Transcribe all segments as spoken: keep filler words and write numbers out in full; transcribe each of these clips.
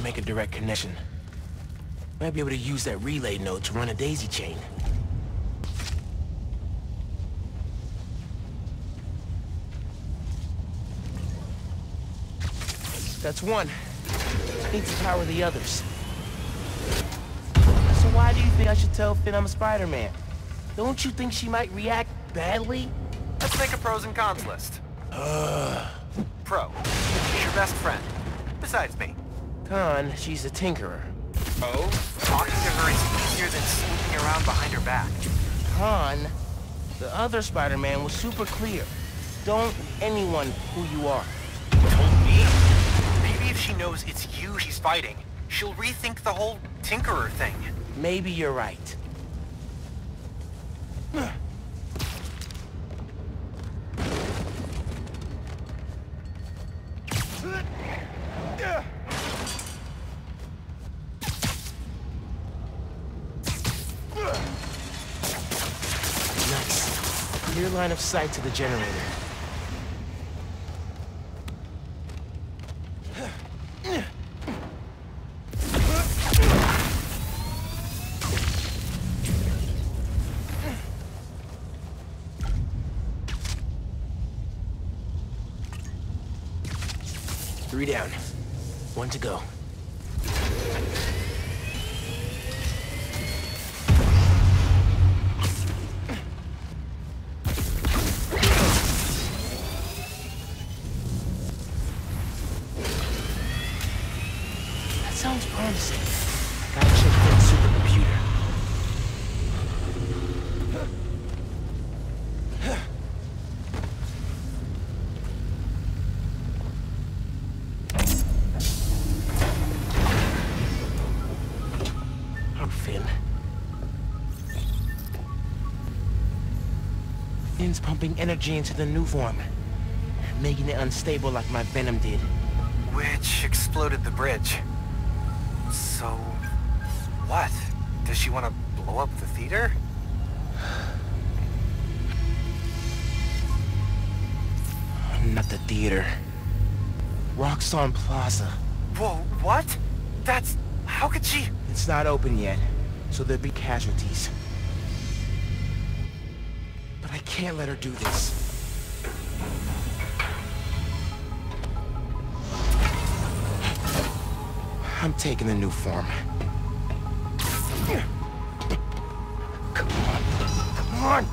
can't make a direct connection. Might be able to use that relay node to run a daisy chain. That's one. Need to power the others. So why do you think I should tell Finn I'm a Spider-Man? Don't you think she might react badly? Let's make a pros and cons list. Uh. Pro. She's your best friend. Besides me. Khan, she's a tinkerer. Oh? Talking to her is easier than sneaking around behind her back. Khan, the other Spider-Man was super clear. Don't anyone who you are. She knows it's you she's fighting. She'll rethink the whole Tinkerer thing. Maybe you're right. Huh. Nice. Clear line of sight to the generator. Three down. One to go. That sounds promising. Gotta check that supercomputer. Pumping energy into the new form, making it unstable like my venom did. Which exploded the bridge. So, what? Does she want to blow up the theater? Not the theater. Roxxon Plaza. Whoa, what? That's... how could she... It's not open yet, so there'll be casualties. I can't let her do this. I'm taking the new form. Come on. Come on.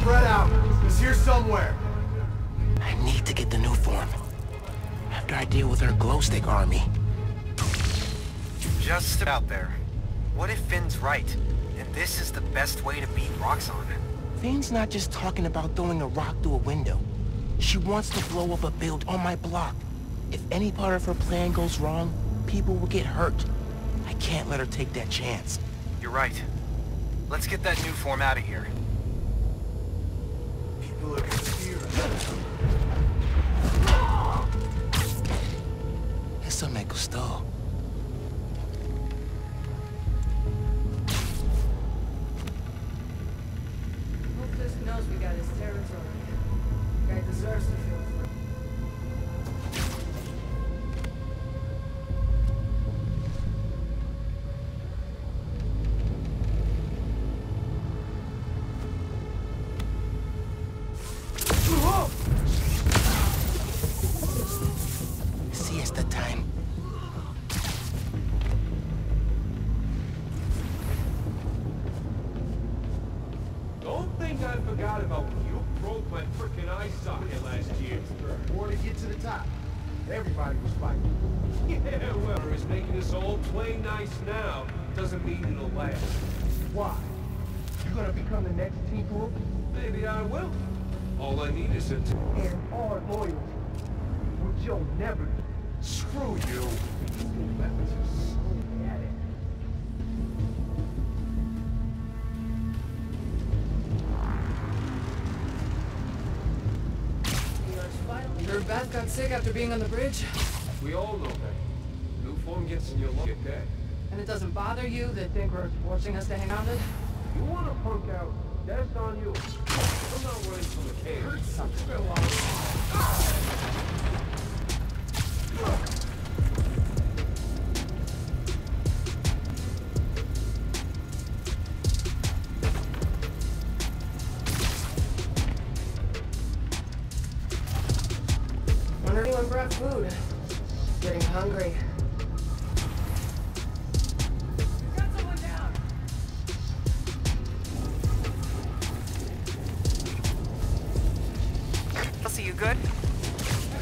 Spread out. It's here somewhere. I need to get the new form. After I deal with her glow stick army. Just about there. What if Finn's right? This is the best way to beat Roxxon. Finn's not just talking about throwing a rock through a window. She wants to blow up a build on my block. If any part of her plan goes wrong, people will get hurt. I can't let her take that chance. You're right. Let's get that new form out of here. People are confused. Eso me gustó. Beth got sick after being on the bridge. We all know that. New form gets in your lungs. Get that. And it doesn't bother you that Tinkerer is forcing us to hang on it? You want to punk out? That's on you. I'm not running from the cave. Hurt something. wonder if anyone brought food. Getting hungry. We've got someone down. Kelsey, you good?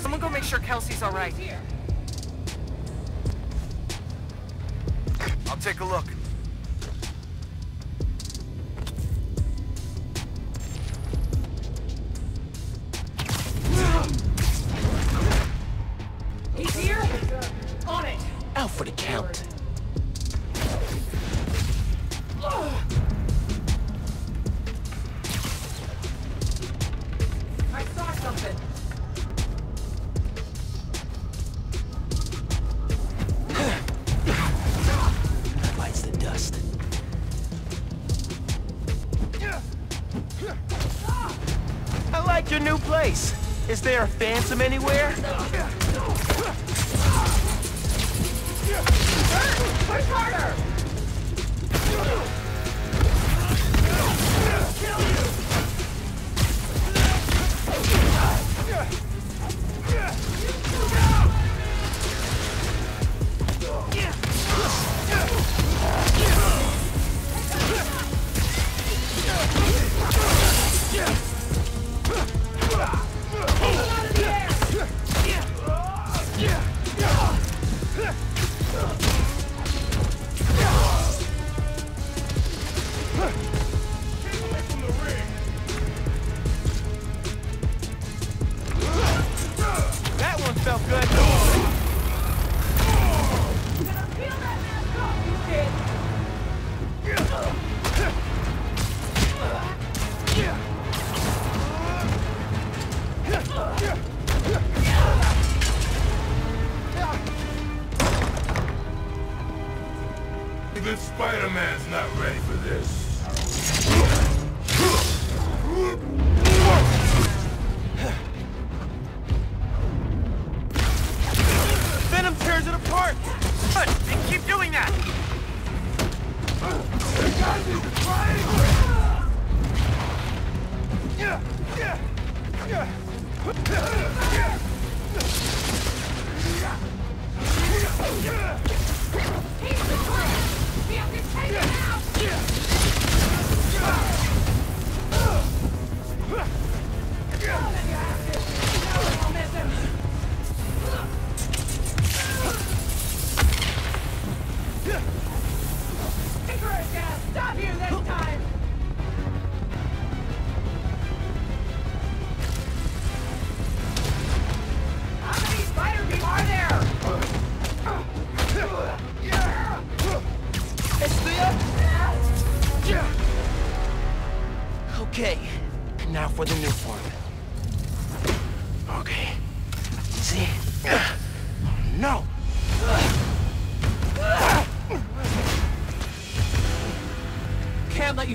Someone go make sure Kelsey's all right. I'll take a look. Is there a phantom anywhere? Push harder!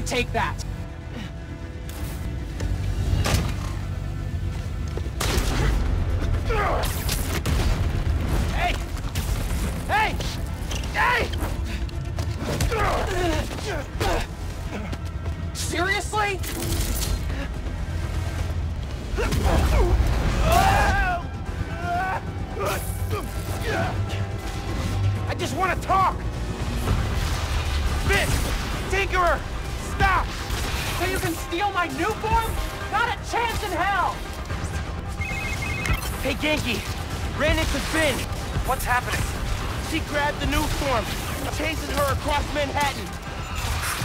Take that. Hey! Hey! Hey! Seriously? I just want to talk! Fisk! Tinkerer! Stop! So you can steal my newborn? Not a chance in hell! Hey, Genki. Ran into Finn. What's happening? She grabbed the new form, chasing her across Manhattan.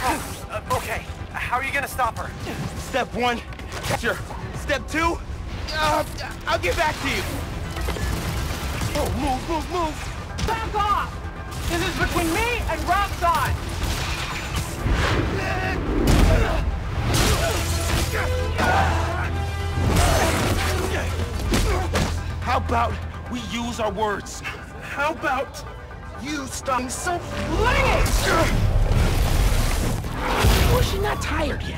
Oh, uh, okay. How are you gonna stop her? Step one, catch her. Step two, uh, I'll get back to you. Oh, move, move, move. Back off! This is between me and Roxxon. How about we use our words? How about you stop being so flingy? Well, she's not tired yet.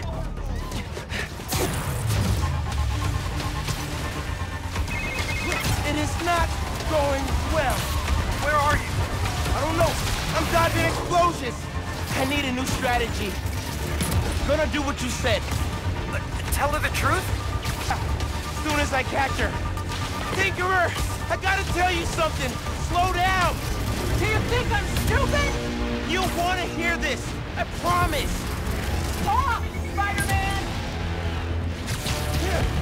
It is not going well. Where are you? I don't know. I'm dodging explosions. I need a new strategy. Gonna do what you said. Tell her the truth? As soon as I catch her. Tinkerer! I gotta tell you something. Slow down. Do you think I'm stupid? You want to hear this. I promise. Stop, Spider-Man! Here.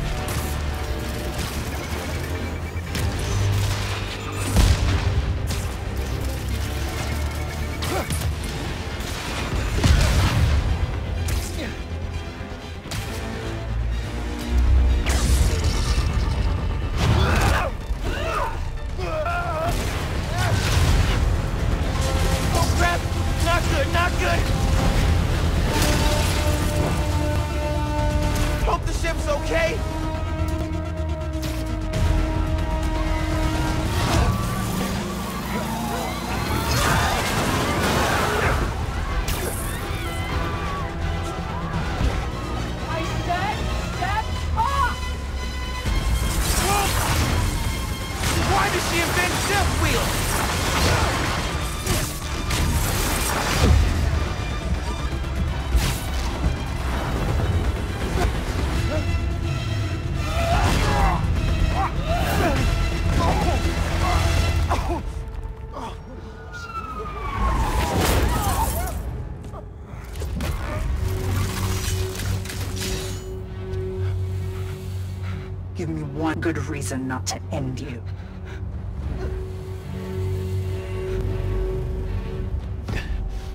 Give me one good reason not to end you.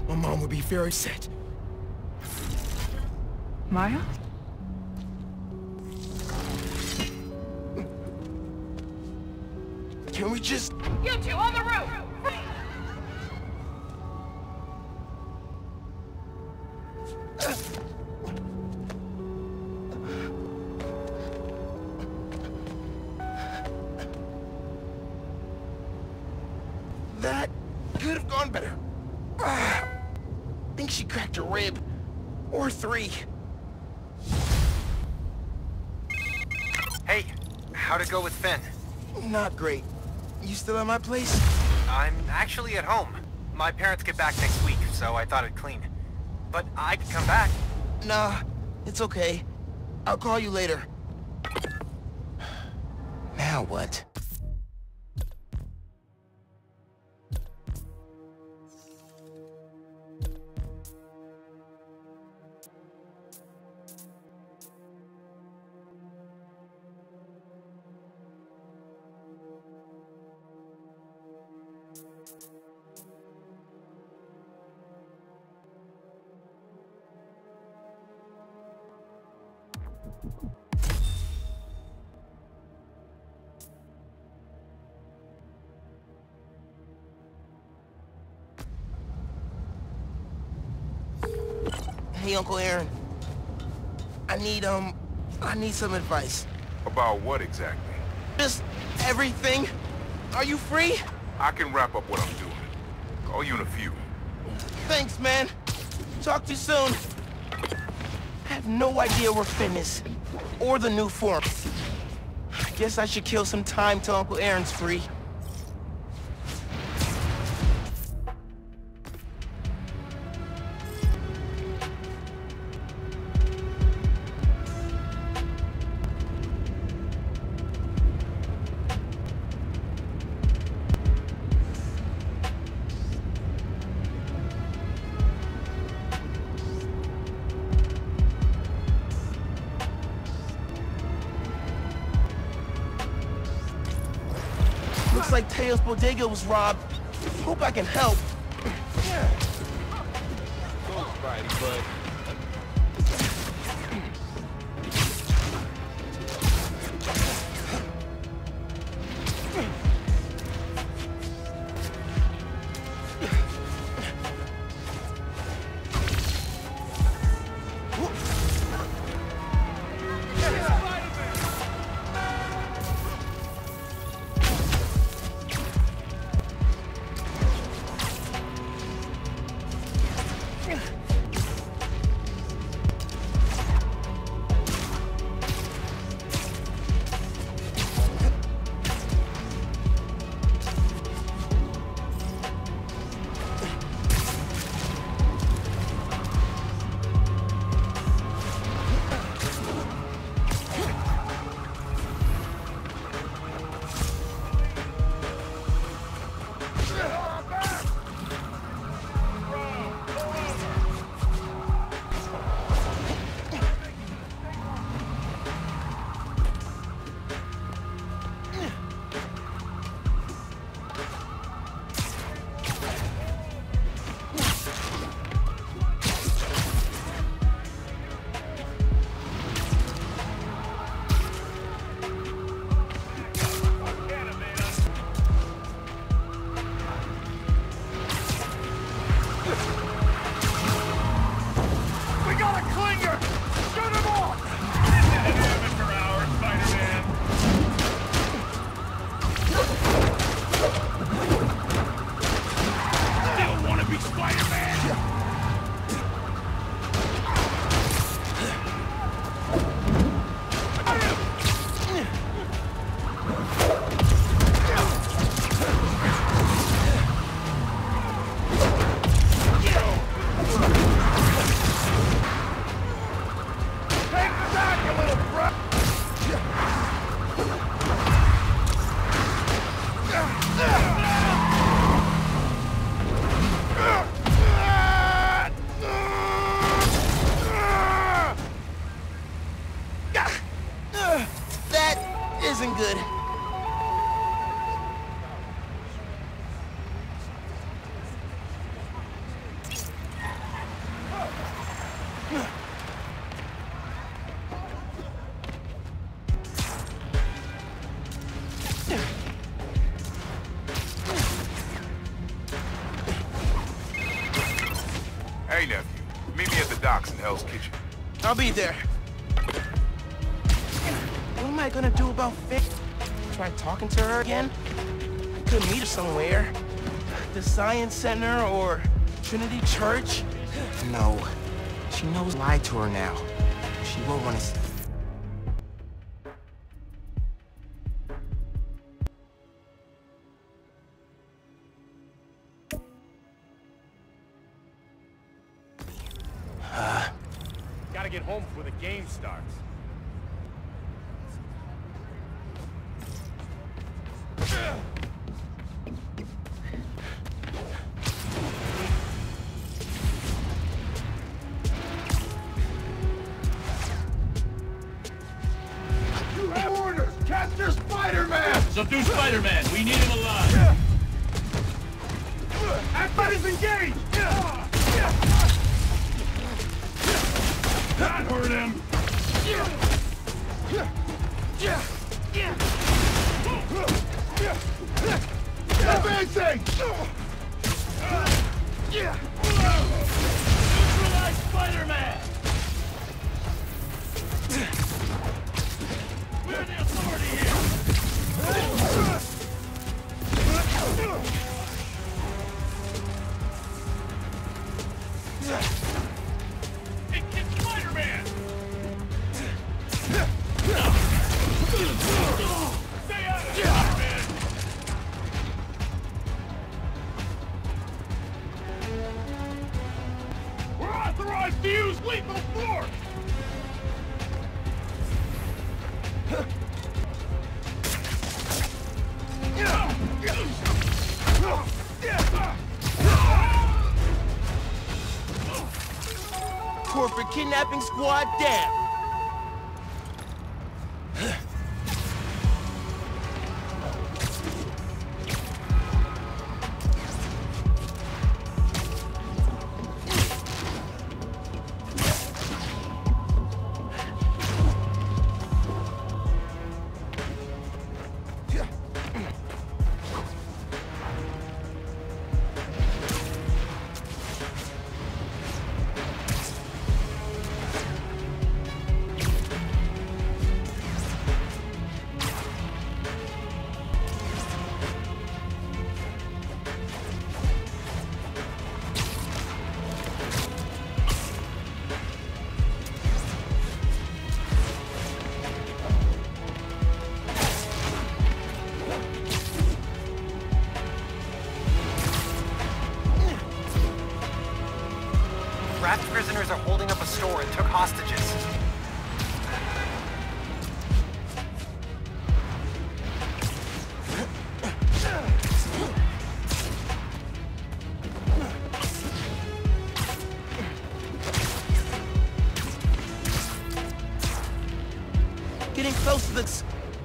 My mom would be very upset. Maya? Can we just... You two on the roof! Three. Hey, how'd it go with Finn? Not great. You still at my place? I'm actually at home. My parents get back next week, so I thought I'd clean. But I could come back. Nah, it's okay. I'll call you later. Now what? Hey, Uncle Aaron. I need, um, I need some advice. About what exactly? Just everything. Are you free? I can wrap up what I'm doing. Call you in a few. Thanks, man. Talk to you soon. I have no idea where Finn is, or the new form. I guess I should kill some time till Uncle Aaron's free. Bodega was robbed. Hope I can help. Yeah. Go, Spidey, bud. isn't good. I'll be there. What am I gonna do about Finn? Try talking to her again? I could meet her somewhere. The Science Center or Trinity Church? No. She knows I lied to her now. She will want to... starts. You have orders! Capture Spider-Man! Subdue Spider-Man! We need him alive! Everybody's engaged! That hurt him! Advancing! Neutralize Spider-Man! We're the authority here! It gets Spider-Man! Stay out of here! Use lethal force! Corporate kidnapping squad down!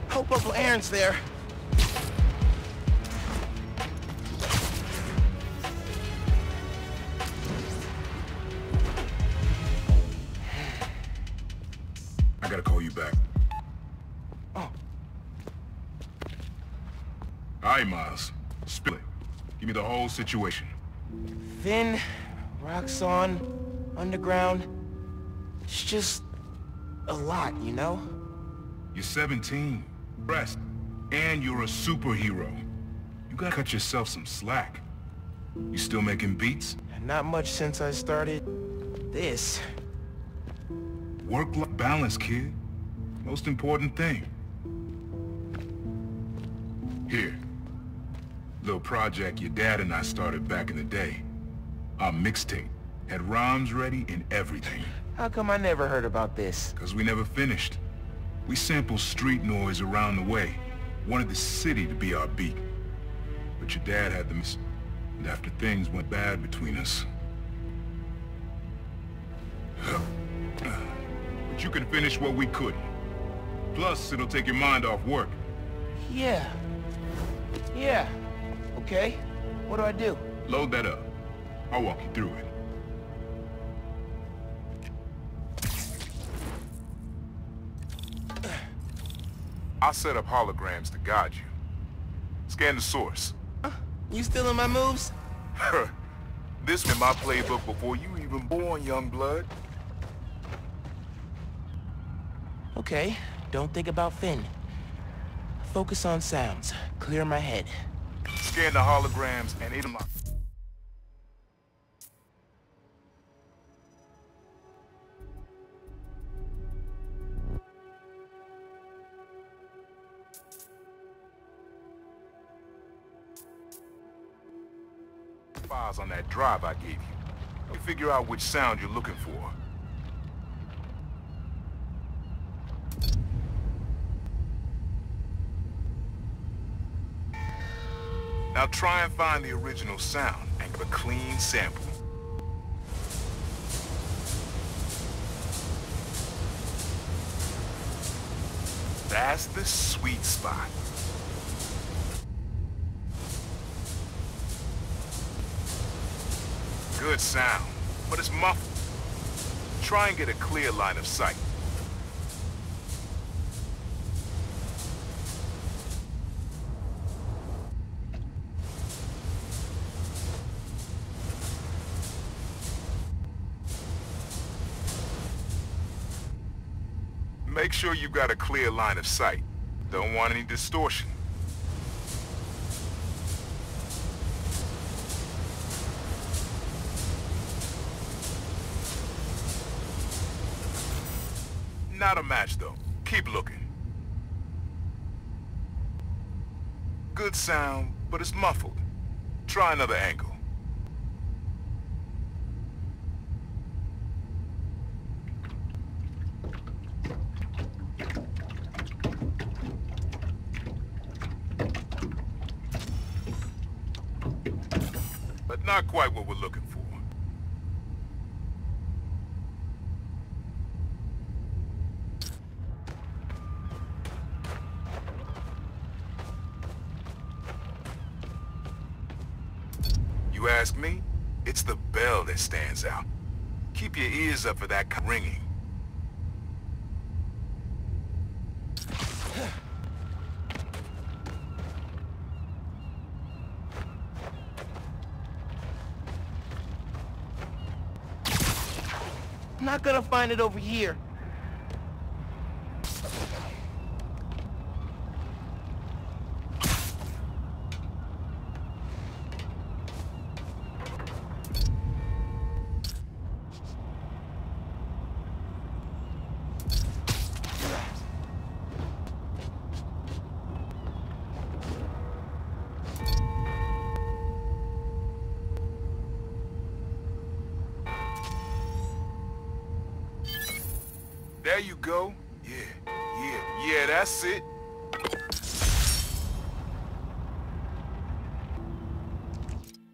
Hope Uncle Aaron's there. I gotta call you back. Oh. Aye, Miles. Spill it. Give me the whole situation. Finn, Roxxon, Underground. It's just a lot, you know? You're seventeen, breast, and you're a superhero. You gotta cut yourself some slack. You still making beats? Not much since I started this. Work-life balance, kid. Most important thing. Here. Little project your dad and I started back in the day. Our mixtape. Had rhymes ready and everything. How come I never heard about this? 'Cause we never finished. We sampled street noise around the way. Wanted the city to be our beat. But your dad had the miss. And after things went bad between us... But you can finish what we couldn't. Plus, it'll take your mind off work. Yeah. Yeah. Okay. What do I do? Load that up. I'll walk you through it. I'll set up holograms to guide you. Scan the source. Huh? You still in my moves? This was in my playbook before you even born, young blood. Okay, don't think about Finn. Focus on sounds. Clear my head. Scan the holograms and it'll lock. Files on that drive I gave you. You figure out which sound you're looking for. Now try and find the original sound and give a clean sample. That's the sweet spot. Good sound, but it's muffled. Try and get a clear line of sight. Make sure you've got a clear line of sight. Don't want any distortion. Not a match, though. Keep looking. Good sound, but it's muffled. Try another angle. But not quite what we're looking for. Ask me, it's the bell that stands out. Keep your ears up for that ringing. Not gonna find it over here. There you go. Yeah, yeah, yeah, that's it.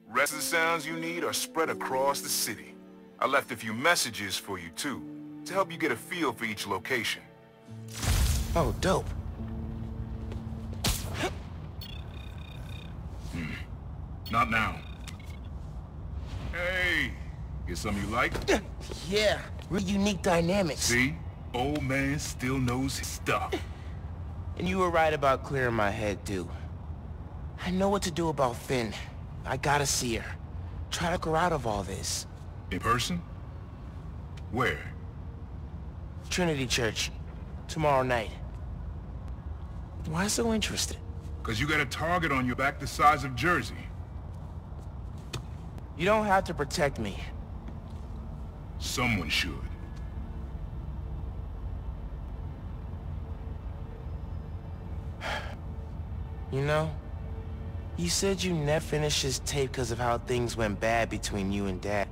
Rest of the sounds you need are spread across the city. I left a few messages for you, too, to help you get a feel for each location. Oh, dope. Hmm. Not now. Hey, get something you like? Yeah, real unique dynamics. See? Old man still knows his stuff. And you were right about clearing my head, dude. I know what to do about Finn. I gotta see her. Try to get her out of all this. In person? Where? Trinity Church. Tomorrow night. Why so interested? Because you got a target on your back the size of Jersey. You don't have to protect me. Someone should. You know, you said you never finished this tape because of how things went bad between you and Dad.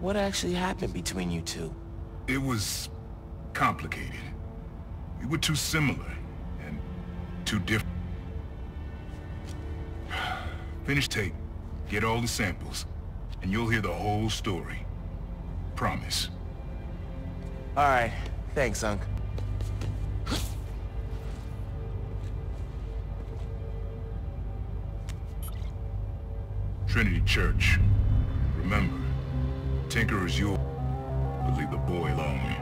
What actually happened between you two? It was complicated. We were too similar and too different. Finish tape. Get all the samples, and you'll hear the whole story. Promise. All right. Thanks, Unc. Trinity Church. Remember, Tinkerer is yours, but leave the boy alone.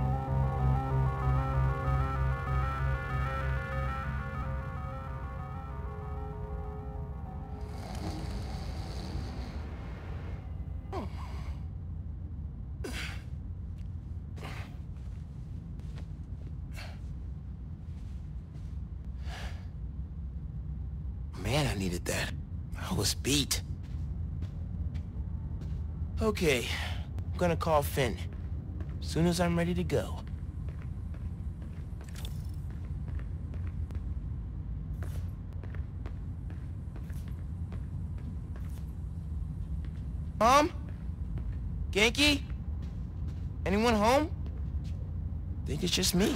Beat. Okay, I'm gonna call Finn as soon as I'm ready to go. Mom? Genki? Anyone home? I think it's just me.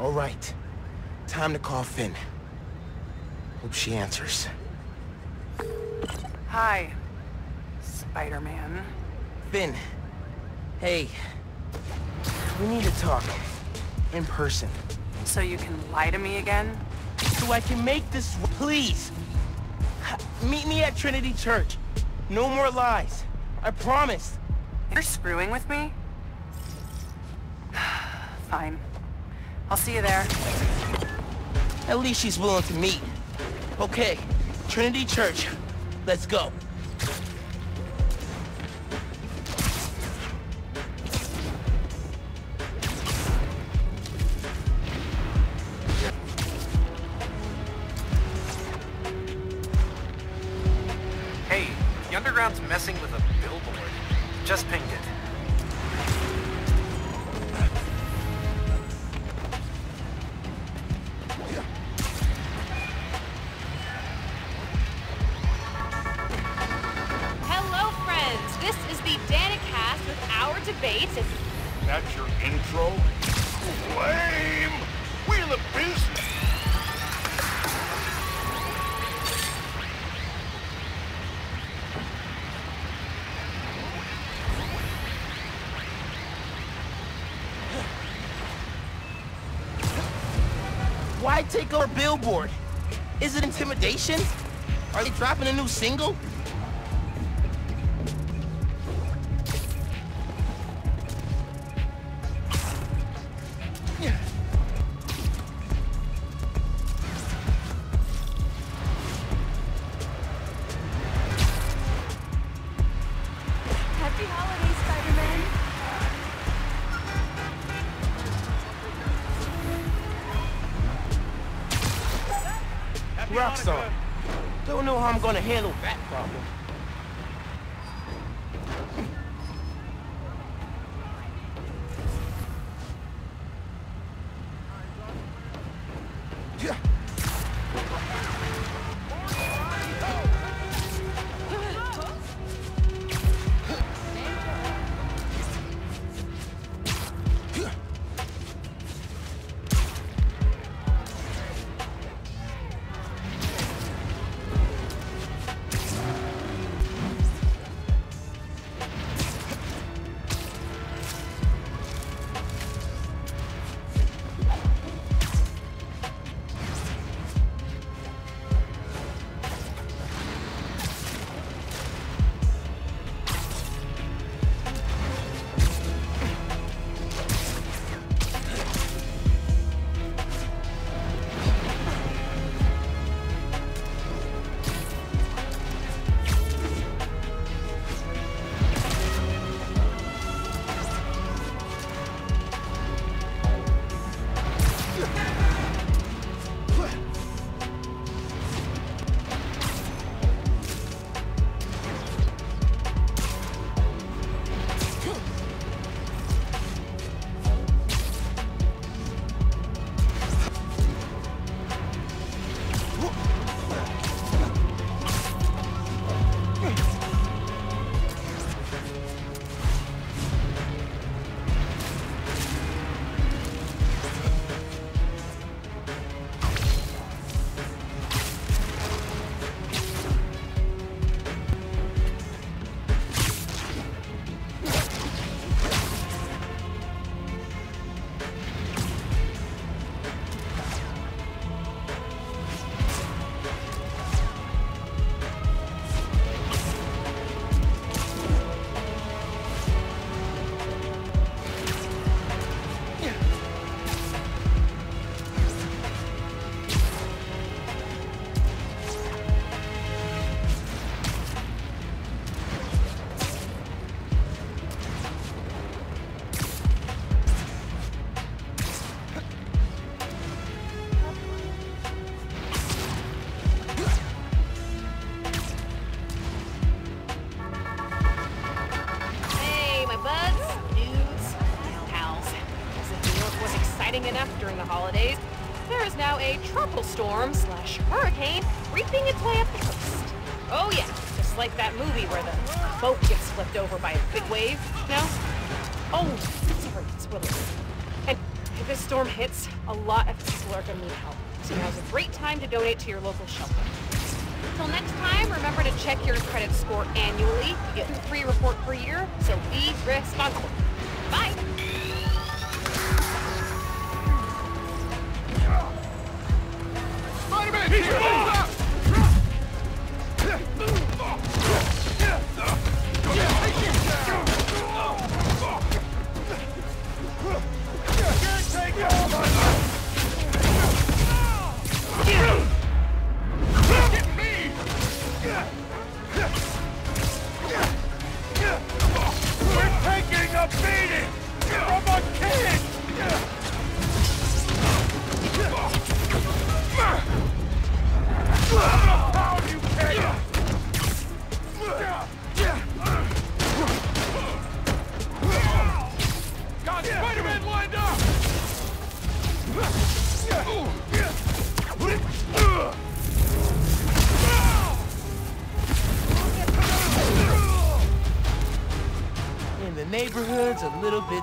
All right, time to call Finn. Hope she answers. Hi, Spider-Man. Finn, hey, we need to talk in person. So you can lie to me again? So I can make this, please. Meet me at Trinity Church. No more lies. I promise. You're screwing with me? Fine. I'll see you there. At least she's willing to meet. Okay, Trinity Church. Let's go. Hey, the underground's messing with a billboard. Just pinged it. Why take over billboard? Is it intimidation? Are they dropping a new single? Roxxon. Don't know how I'm gonna handle that problem. holidays, there is now a tropical storm slash hurricane reaping its way up the coast. Oh yeah, just like that movie where the boat gets flipped over by a big wave, no? Oh, sorry, spoilers. And if this storm hits, a lot of people are going to need help. So now's a great time to donate to your local shelter. Until next time, remember to check your credit score annually. You get a free report per year, so be responsible. Bye! Spider-Man! He's up! Can't take all my life! A beating from a kid! How pound you can! Got Spider-Man lined up! In the neighborhood's a little bit...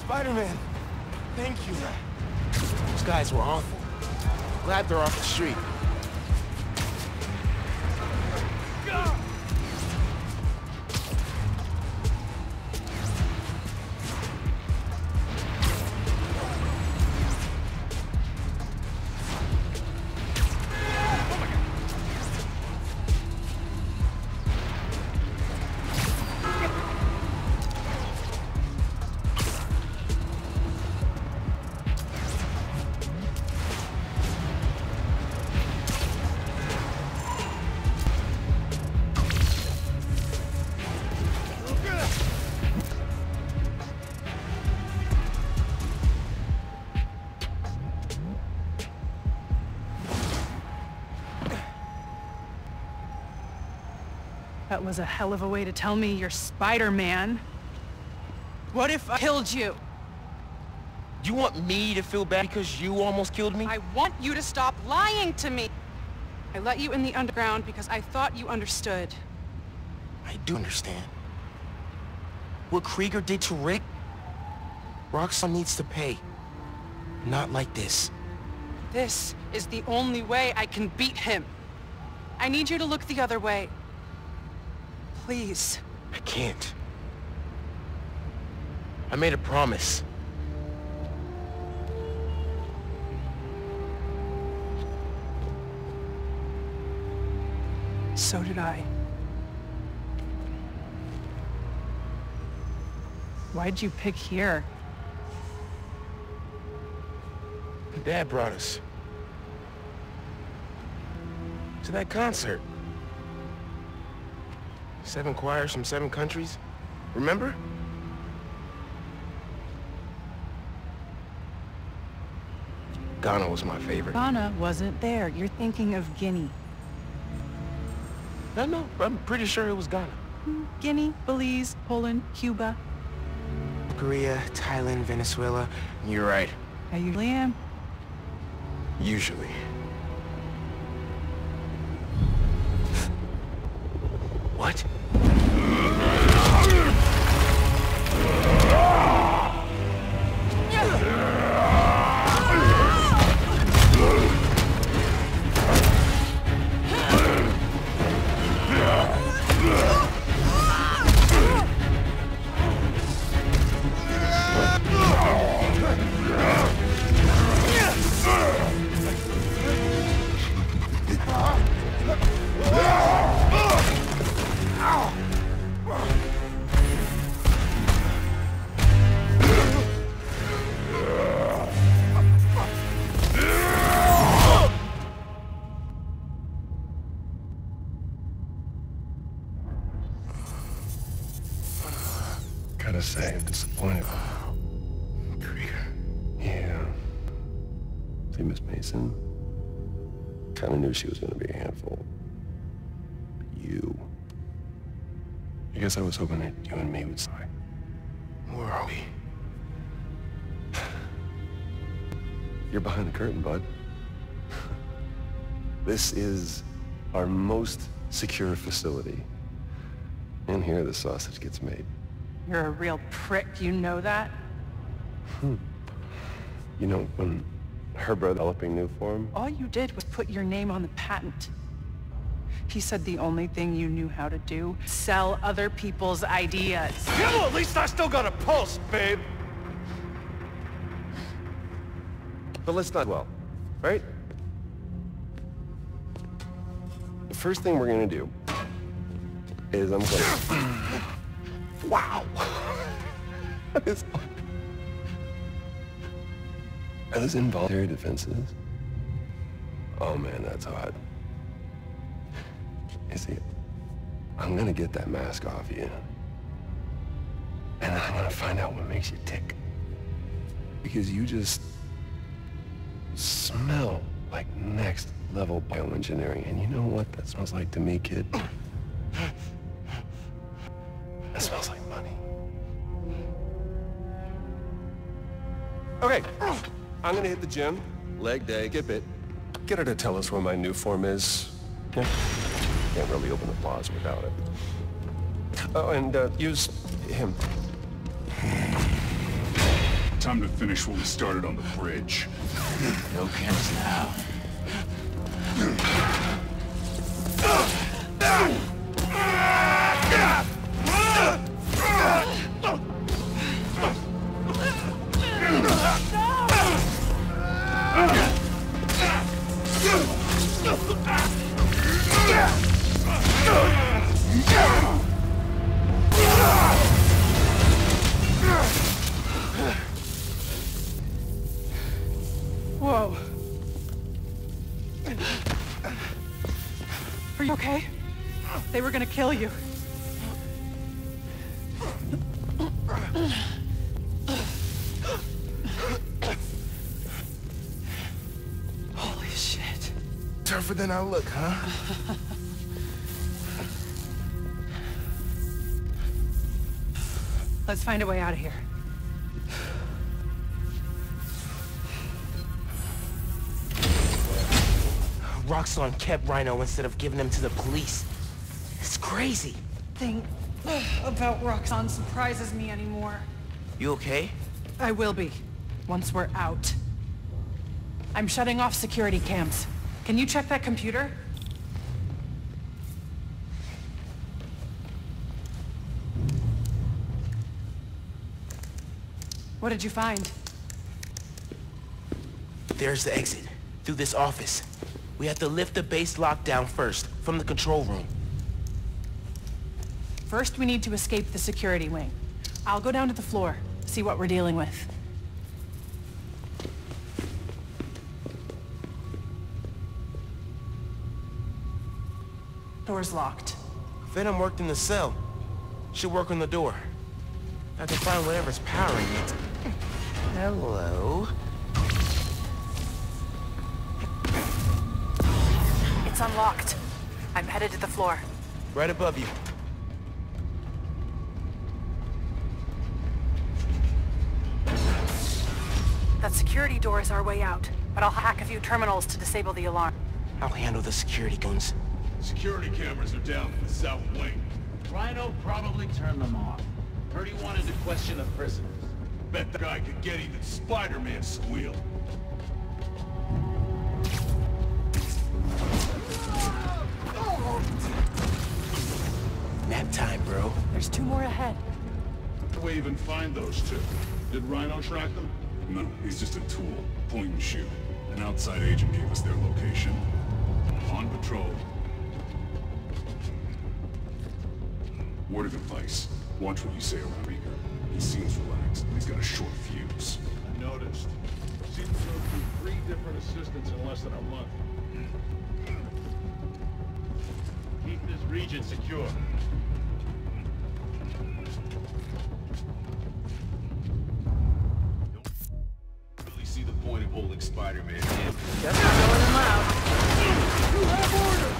Spider-Man, thank you. Those guys were awful. Glad they're off the street. That was a hell of a way to tell me you're Spider-Man. What if I killed you? You want me to feel bad because you almost killed me? I want you to stop lying to me. I let you in the underground because I thought you understood. I do understand. What Krieger did to Rick, Roxxon needs to pay. Not like this. This is the only way I can beat him. I need you to look the other way. Please. I can't. I made a promise. So did I. Why'd you pick here? Dad brought us. To that concert. Seven choirs from seven countries, remember? Ghana was my favorite. Ghana wasn't there. You're thinking of Guinea. No, no, I'm pretty sure it was Ghana. Guinea, Belize, Poland, Cuba. Korea, Thailand, Venezuela. You're right. I usually am. Usually. What? She was going to be a handful. But you... I guess I was hoping that you and me would... Where are we? You're behind the curtain, bud. This is our most secure facility. In here, the sausage gets made. You're a real prick, you know that? Hmm. You know, when her brother developing new form... All you did was put your name on the patent. He said the only thing you knew how to do, sell other people's ideas. Yeah, well, at least I still got a pulse, babe. But let's not well, right? The first thing we're gonna do is I'm gonna... Wow! That is... Are those involuntary defenses? Oh man, that's hot. You see, I'm gonna get that mask off you. And I'm gonna find out what makes you tick. Because you just smell like next level bioengineering. And you know what that smells like to me, kid? That smells like money. Okay, I'm gonna hit the gym. Leg day, get bit. Get her to tell us where my new form is. Yeah. Can't really open the plaza without it. Oh, and uh, use him. Time to finish what we started on the bridge. No cameras now. Whoa. Are you okay? They were gonna kill you. Holy shit. Tougher than I look, huh? Let's find a way out of here. Roxxon kept Rhino instead of giving him to the police. It's crazy. Thing about Roxxon surprises me anymore. You okay? I will be, once we're out. I'm shutting off security cams. Can you check that computer? What did you find? There's the exit, through this office. We have to lift the base lockdown first, from the control room. First, we need to escape the security wing. I'll go down to the floor, see what we're dealing with. Door's locked. Venom worked in the cell. Should work on the door. I can find whatever's powering it. Hello? It's unlocked. I'm headed to the floor. Right above you. That security door is our way out, but I'll hack a few terminals to disable the alarm. I'll handle the security guns. Security cameras are down in the south wing. Rhino probably turned them off. Heard he wanted to question the prisoners. Bet that guy could get even Spider-Man squeal. Nap time, bro. There's two more ahead. How do we even find those two? Did Rhino track them? No, he's just a tool. Point and shoot. An outside agent gave us their location. On patrol. Word of advice. Watch what you say around Krieger. He seems relaxed, and he's got a short fuse. I noticed. Seems to go through three different assistants in less than a month. Keep this region secure. Don't really see the point of holding Spider-Man. That's not going in loud. You have order!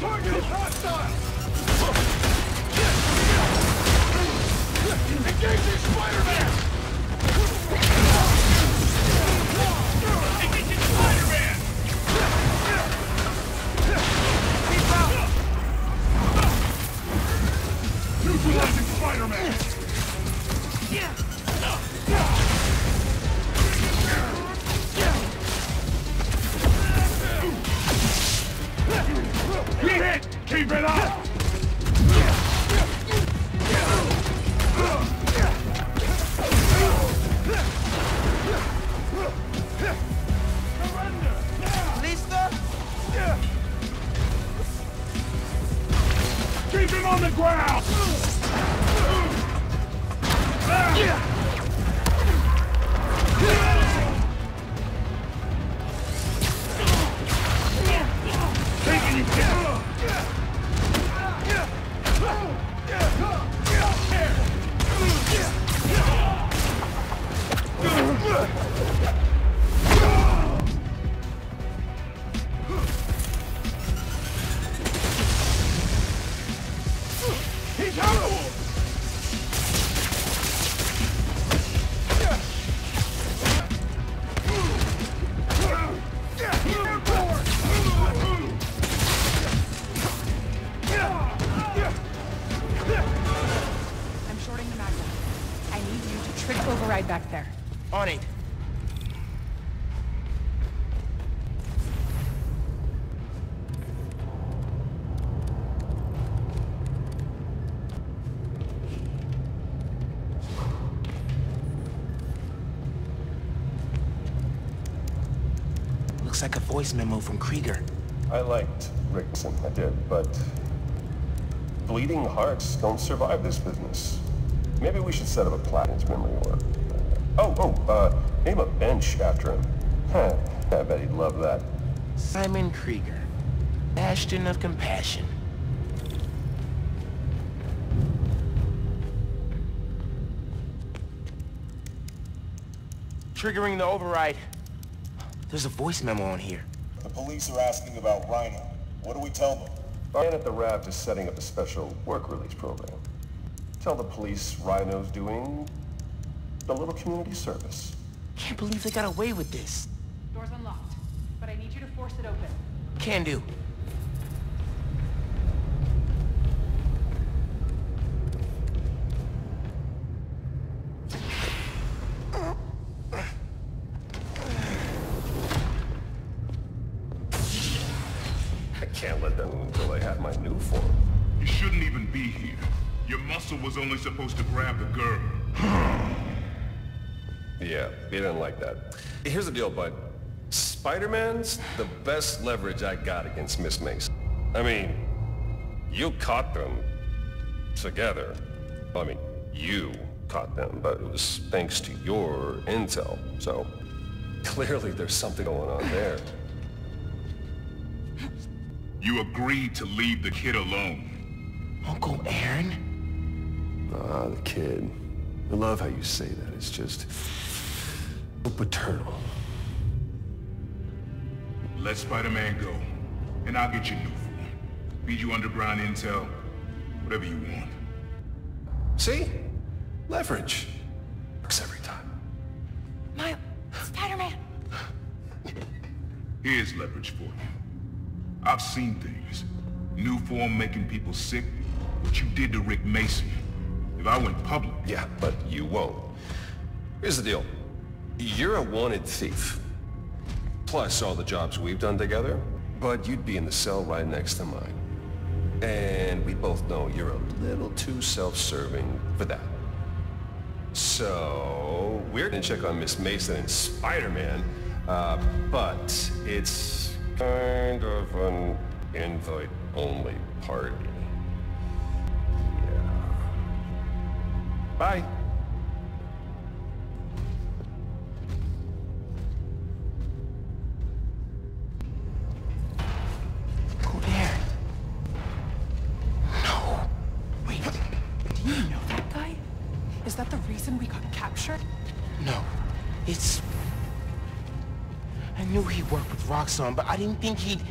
Target is hostile! Like a voice memo from Krieger. I liked Rickson, I did, but bleeding hearts don't survive this business. Maybe we should set up a plaque in his memory, or oh, oh, uh, name a bench after him. Huh, I bet he'd love that. Simon Krieger, bastion of compassion. Triggering the override. There's a voice memo on here. The police are asking about Rhino. What do we tell them? Our man at the raft is setting up a special work release program. Tell the police Rhino's doing a little community service. Can't believe they got away with this. Door's unlocked, but I need you to force it open. Can do. Was only supposed to grab the girl. Yeah, he didn't like that. Here's the deal, bud. Spider-Man's the best leverage I got against Miss Mace. I mean, you caught them together. I mean, you caught them, but it was thanks to your intel. So clearly there's something going on there. You agreed to leave the kid alone. Uncle Aaron? Ah, the kid. I love how you say that. It's just so paternal. Let Spider-Man go, and I'll get you new form. Feed you underground intel, whatever you want. See? Leverage. Works every time. My... Spider-Man! Here's leverage for you. I've seen things. New form making people sick, what you did to Rick Mason. If I went public... Yeah, but you won't. Here's the deal. You're a wanted thief. Plus all the jobs we've done together, but you'd be in the cell right next to mine. And we both know you're a little too self-serving for that. So... we're gonna check on Miss Mason and Spider-Man, uh, but it's kind of an invite-only party. Bye. Go there. No. Wait. Do you know that guy? Is that the reason we got captured? No. It's... I knew he worked with Roxxon, but I didn't think he'd... He'd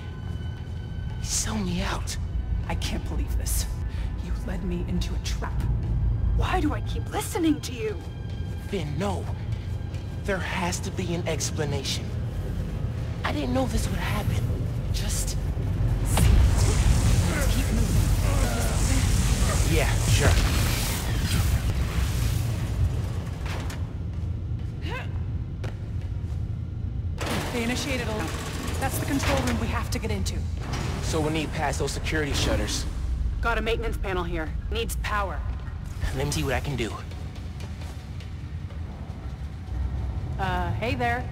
sell me out. I can't believe this. You led me into a trap. Why do I keep listening to you? Finn, no. There has to be an explanation. I didn't know this would happen. Just... see. Let's keep moving. Yeah, sure. They initiated a... That's the control room we have to get into. So we need past those security shutters. Got a maintenance panel here. Needs power. Let me see what I can do. Uh, hey there.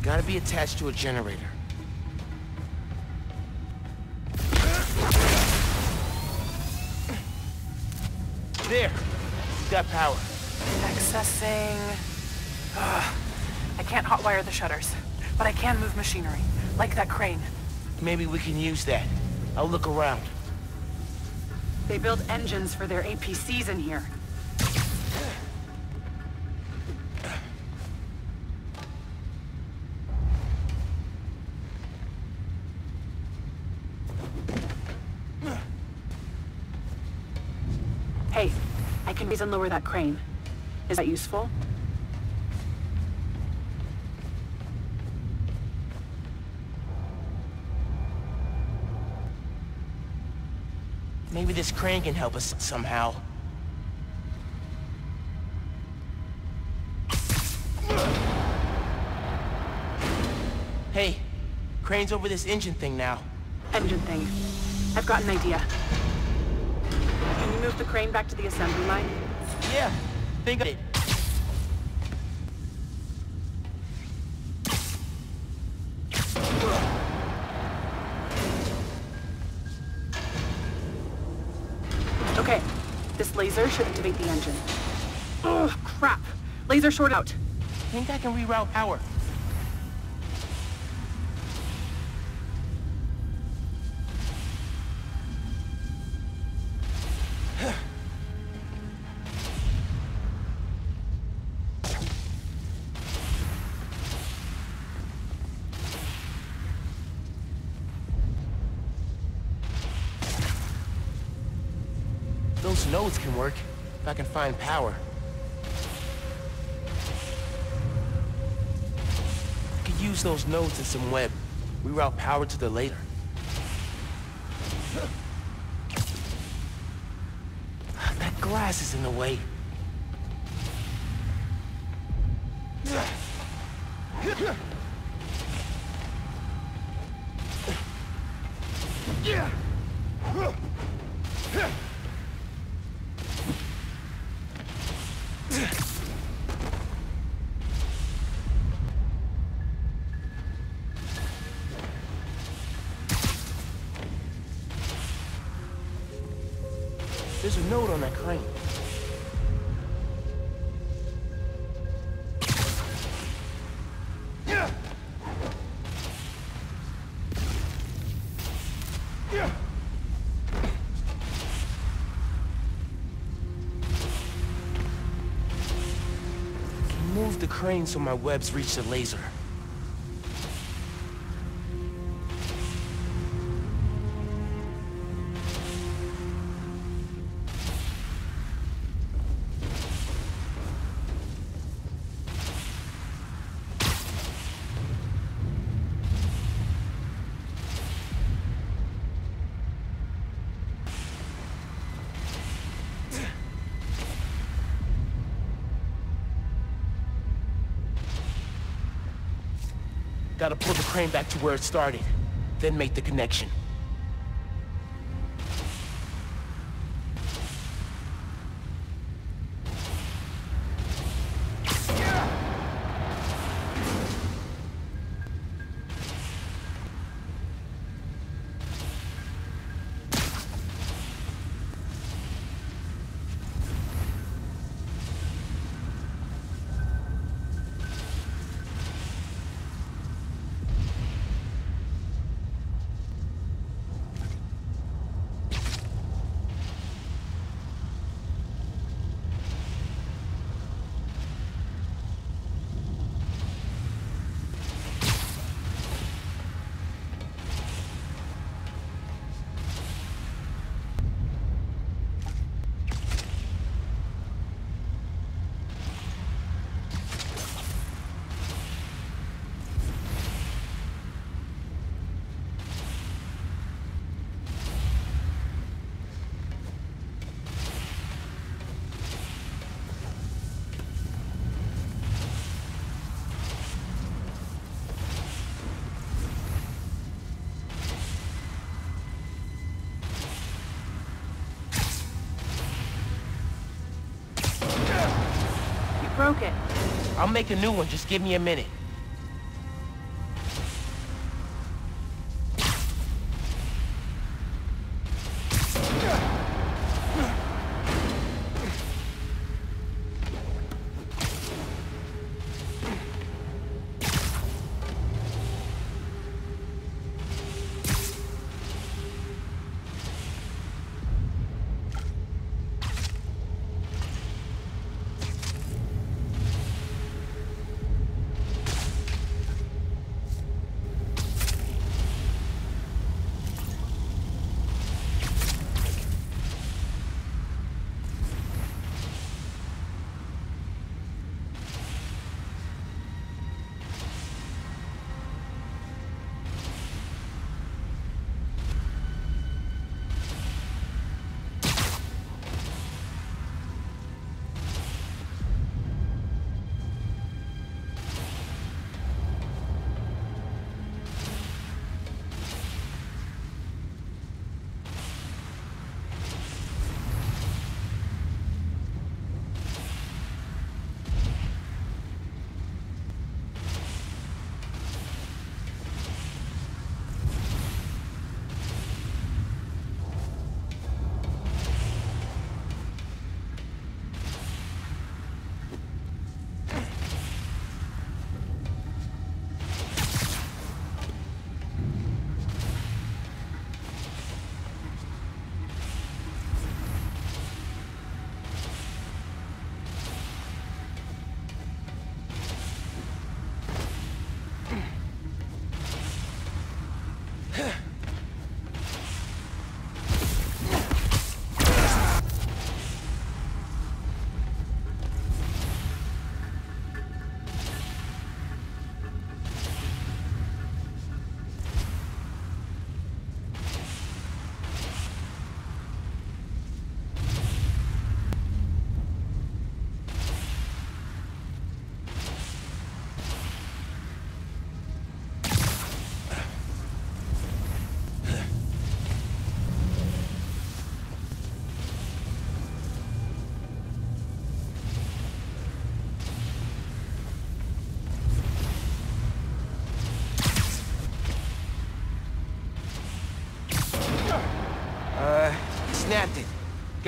Gotta be attached to a generator. There. You've got power. Accessing... Ugh. I can't hotwire the shutters, but I can move machinery, like that crane. Maybe we can use that. I'll look around. They build engines for their A P Cs in here. Hey, I can raise and lower that crane. Is that useful? Maybe this crane can help us somehow. Hey, crane's over this engine thing now. Engine thing. I've got an idea. Can you move the crane back to the assembly line? Yeah, think of it. Laser should activate the engine. Oh, crap! Laser short out. I think I can reroute power. Nodes can work, if I can find power. I could use those nodes in some web. Reroute power to the laser. That glass is in the way. There's a node on that crane. Move the crane so my webs reach the laser. Gotta pull the crane back to where it started, then make the connection. It. I'll make a new one, just give me a minute.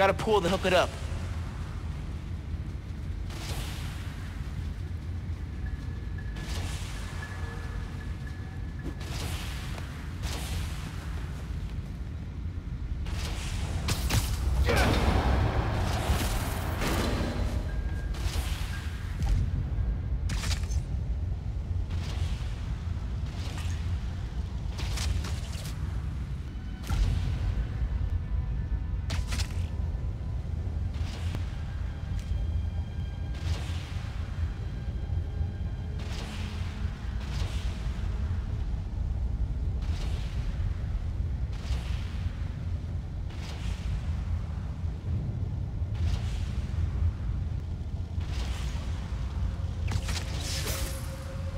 Got a pool to hook it up.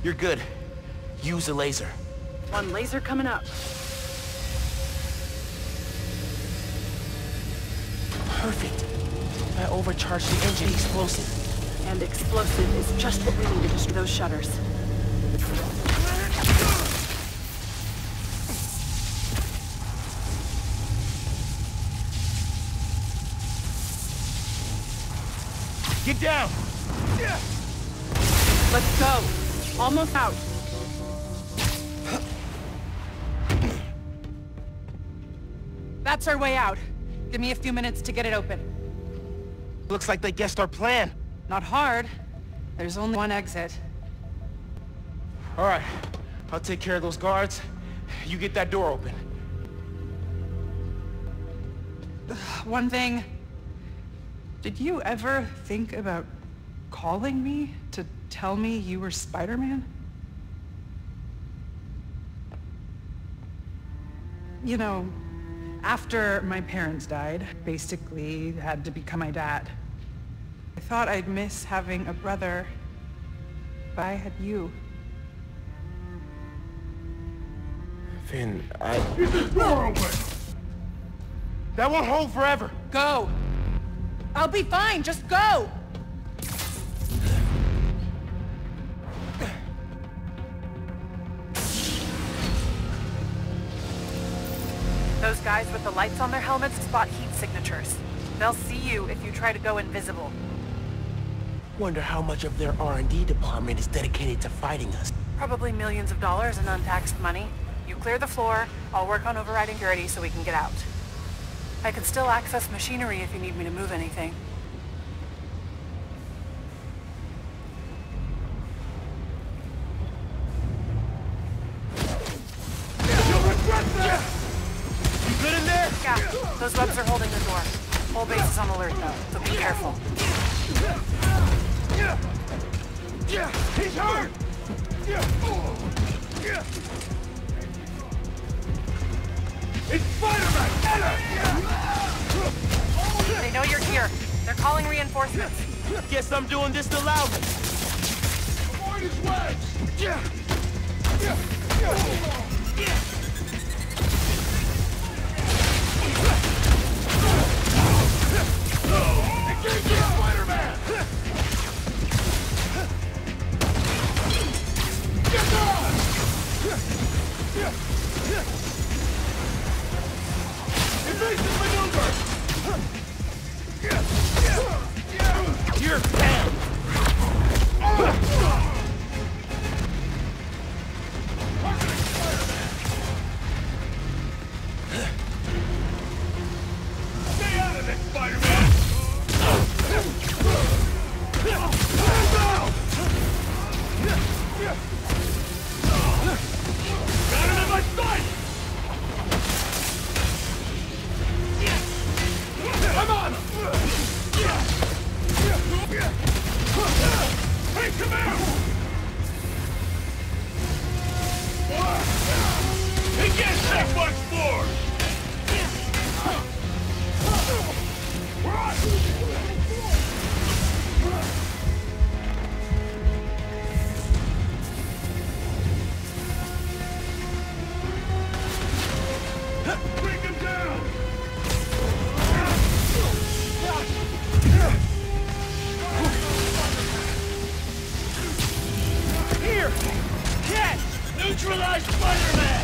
You're good. Use a laser. One laser coming up. Perfect. I overcharged the engine explosive. And explosive is just what we need to destroy those shutters. Get down! Let's go! Almost out. That's our way out. Give me a few minutes to get it open. Looks like they guessed our plan. Not hard. There's only one exit. All right. I'll take care of those guards. You get that door open. One thing. Did you ever think about calling me to tell me you were Spider-Man? You know, after my parents died, basically had to become my dad. I thought I'd miss having a brother, but I had you. Finn, I... Get this door open! That won't hold forever! Go! I'll be fine, just go! Those guys with the lights on their helmets spot heat signatures. They'll see you if you try to go invisible. Wonder how much of their R and D department is dedicated to fighting us. Probably millions of dollars in untaxed money. You clear the floor, I'll work on overriding Gertie so we can get out. I can still access machinery if you need me to move anything. Those webs are holding the door. Whole base is on alert though, so be careful. He's hurt! It's Spider-Man! Get her! They know you're here. They're calling reinforcements. Guess I'm doing this to loud. Avoid his webs! They can't get Spider-Man! Get on! Invasive maneuver! You're down! Targeting Spider-Man! Stay out of it, Spider-Man! Spider-Man!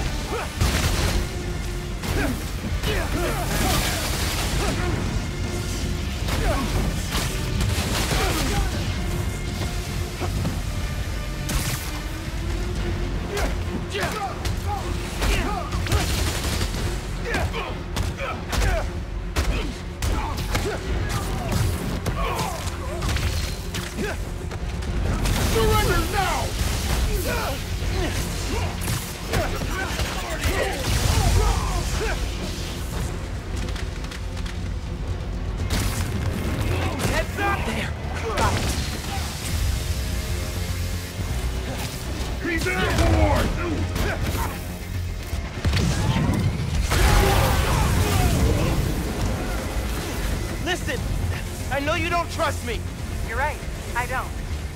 Trust me. You're right. I don't.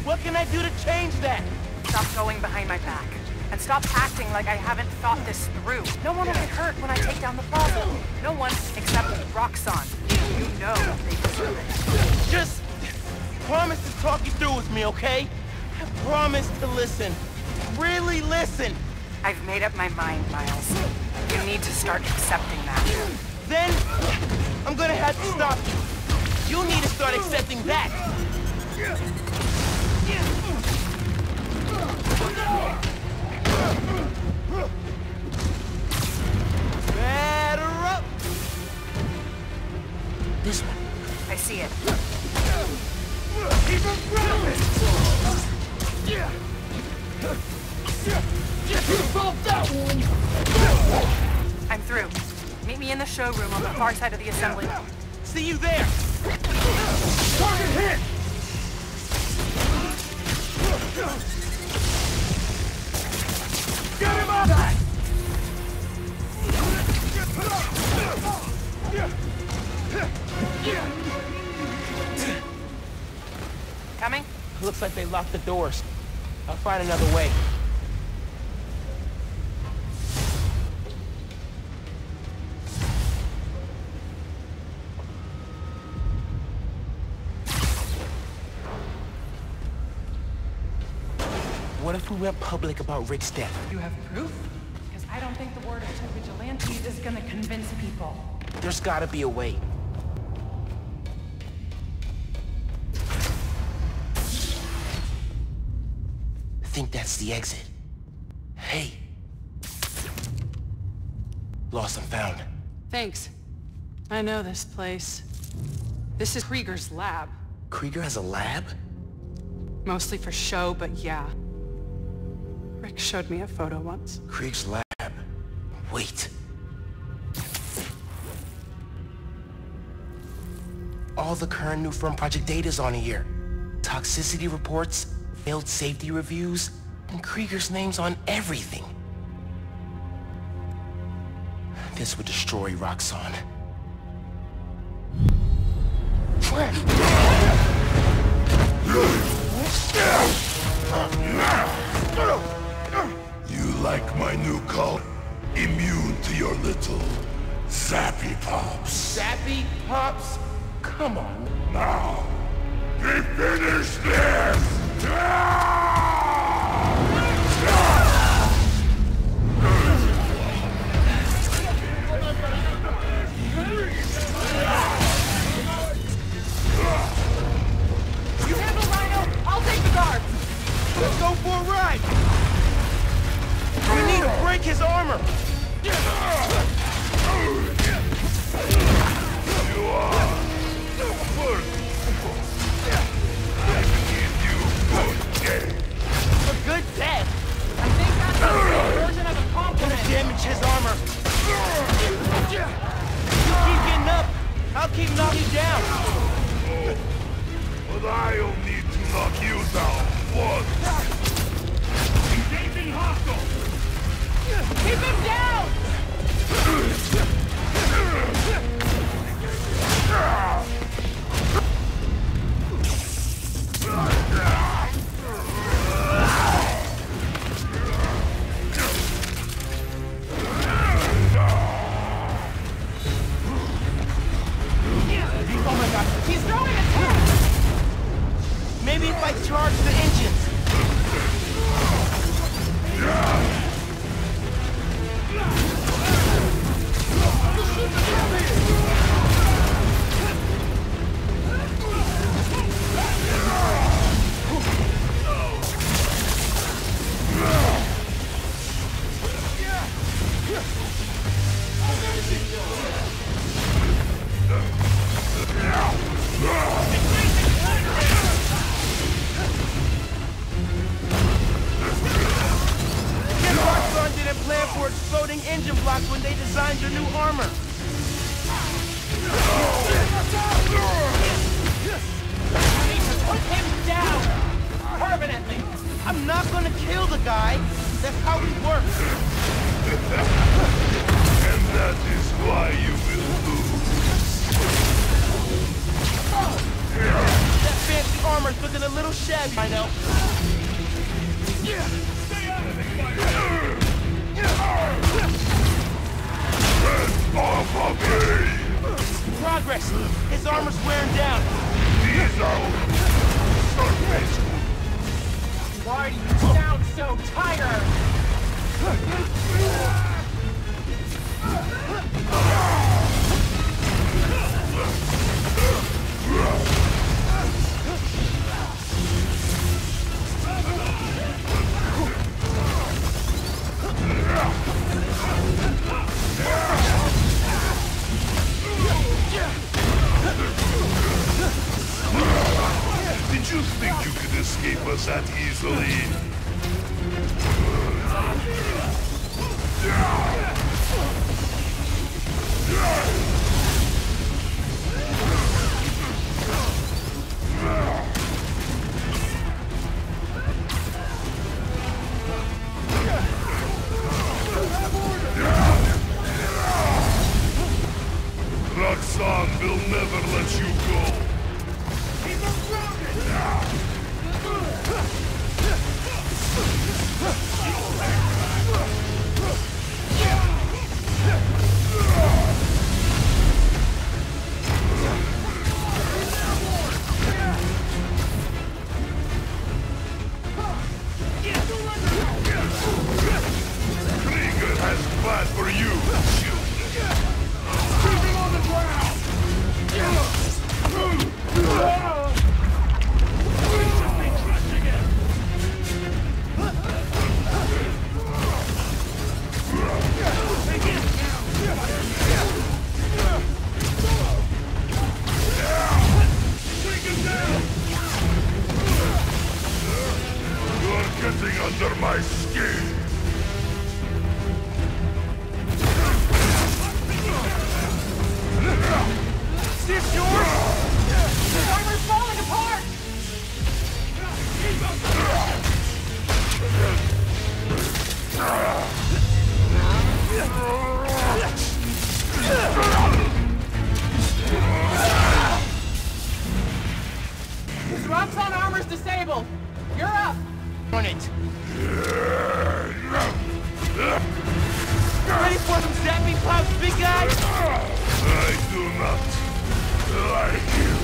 What can I do to change that? Stop going behind my back. And stop acting like I haven't thought this through. No one will get hurt when I take down the plaza. No one except Roxxon. You know they deserve it. Just promise to talk you through with me, okay? I promise to listen. Really listen. I've made up my mind, Miles. You need to start accepting that. Then I'm gonna have to stop you. You need to start accepting that! Batter up! This one. I see it. Keep him grounded! That one! I'm through. Meet me in the showroom on the far side of the assembly. See you there! Target hit! Get him on that! Coming? Looks like they locked the doors. I'll find another way. We went public about Rick's death. You have proof? Because I don't think the word of two vigilantes is gonna convince people. There's gotta be a way. I think that's the exit. Hey. Lost and found. Thanks. I know this place. This is Krieger's lab. Krieger has a lab? Mostly for show, but yeah. Rick showed me a photo once. Krieg's lab. Wait. All the current new firm project data's on here. Toxicity reports, failed safety reviews, and Krieger's name's on everything. This would destroy Roxxon. Like my new cult, immune to your little zappy pops. Zappy pops? Come on. Now, we finish this! You handle Rhino, I'll take the guard! Let's go for a ride! We need to break his armor! You are merciful. I give you good death. A good death? I think that's the same version of a compliment. Don't damage his armor. You keep getting up, I'll keep knocking you down. Oh, but I'll need to knock you down once. Engaging hostile! Keep him down! Oh my God, he's throwing a tank! Maybe if I charge the engines. Shoot the I'm not gonna kill the guy. That's how we work. And that is why you will lose. Oh. Yeah. That fancy armor's looking a little shabby, I know. Yeah. Stay out of it, yeah. Get off of me! Progress! His armor's wearing down! He's out! Why do you sound so tired? Did you think you could escape us that easily? Roxxon will never let you go. He's surrounded! Krieger has a plan for you, children. Getting under my skin! Is this yours? The armor's falling apart! His Roxxon armor's disabled! You're up! On it. Ready for some zapping pops, big guy? I do not like you.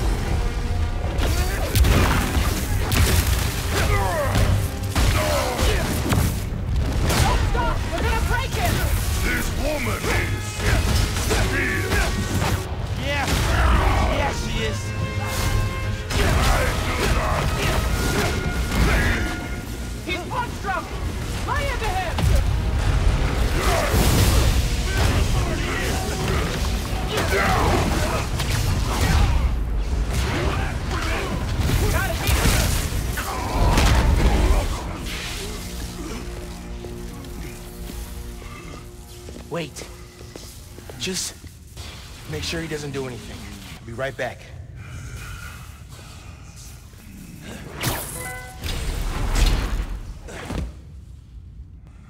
Don't stop! We're gonna break him! This woman is fierce. Yeah. Yeah, she is. I do not. He's punch drunk! Lay into him! Gotta beat him! Wait. Just make sure he doesn't do anything. I'll be right back.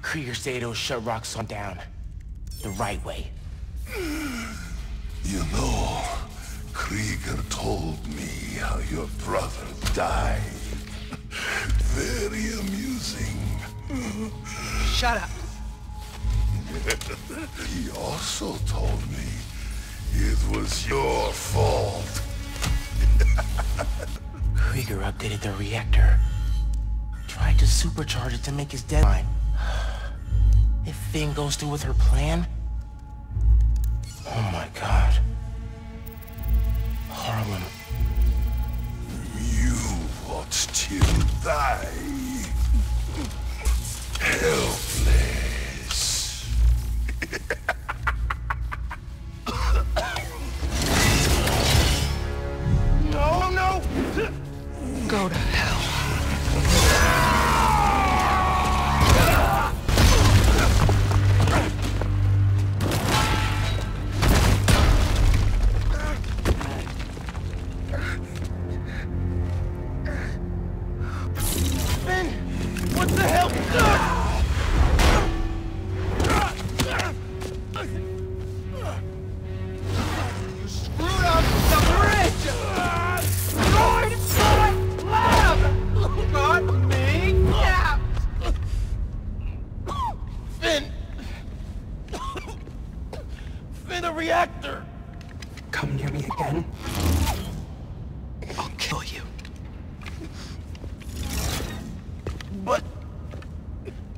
Krieger said it'll shut Roxxon down the right way. You know, Krieger told me how your brother died. Very amusing. Shut up. He also told me it was your fault. Krieger updated the reactor. Tried to supercharge it to make his deadline. If Finn goes through with her plan... Oh my god. Harlem. You watched him die. Helpless. No, no! Go to hell. What's But...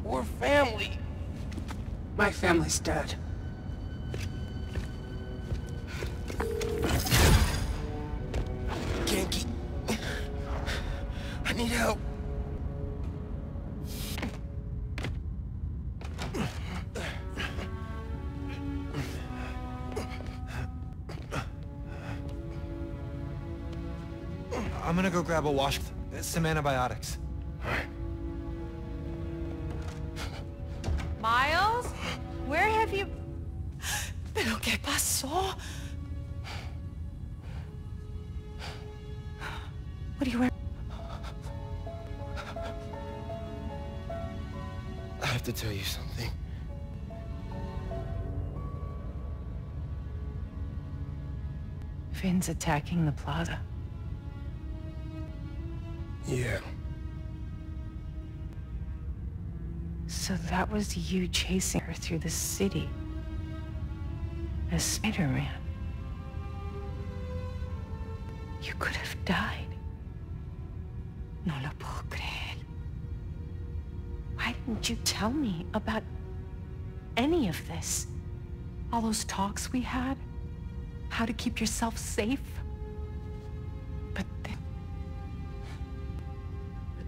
we're family. My family's dead. Genki... I need help. I'm gonna go grab a wash... some antibiotics. Miles? Where have you... Pero que pasó? What are you wearing? I have to tell you something. Finn's attacking the plaza. Yeah. So that was you chasing her through the city as Spider-Man. You could have died. No lo puedo creer. Why didn't you tell me about any of this? All those talks we had? How to keep yourself safe?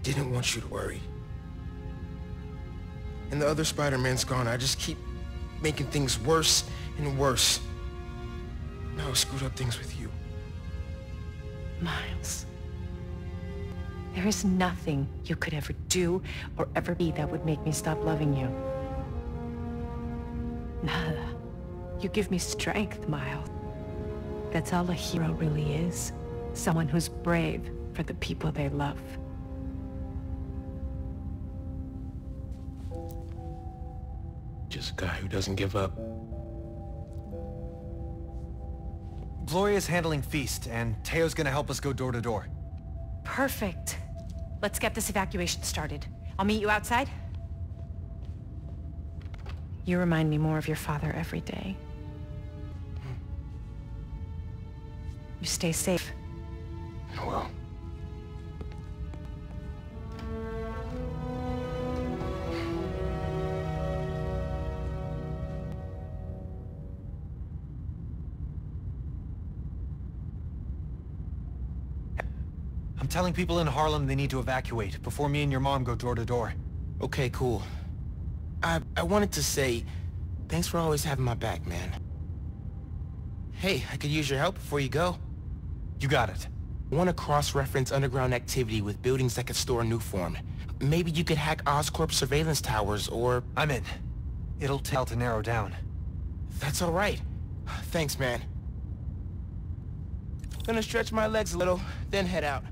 I didn't want you to worry. And the other Spider-Man's gone. I just keep making things worse and worse. Now I screwed up things with you. Miles, there is nothing you could ever do or ever be that would make me stop loving you. Nada. You give me strength, Miles. That's all a hero really is. Someone who's brave for the people they love. Just a guy who doesn't give up. Gloria's handling Feast, and Teo's gonna help us go door to door. Perfect. Let's get this evacuation started. I'll meet you outside. You remind me more of your father every day. You stay safe. I will. Telling people in Harlem they need to evacuate before me and your mom go door to door. Okay, cool. I I wanted to say thanks for always having my back, man. Hey, I could use your help before you go. You got it. I want to cross-reference underground activity with buildings that could store a new form. Maybe you could hack Oscorp surveillance towers or... I'm in. It'll tell to narrow down. That's all right. Thanks, man. Gonna stretch my legs a little, then head out.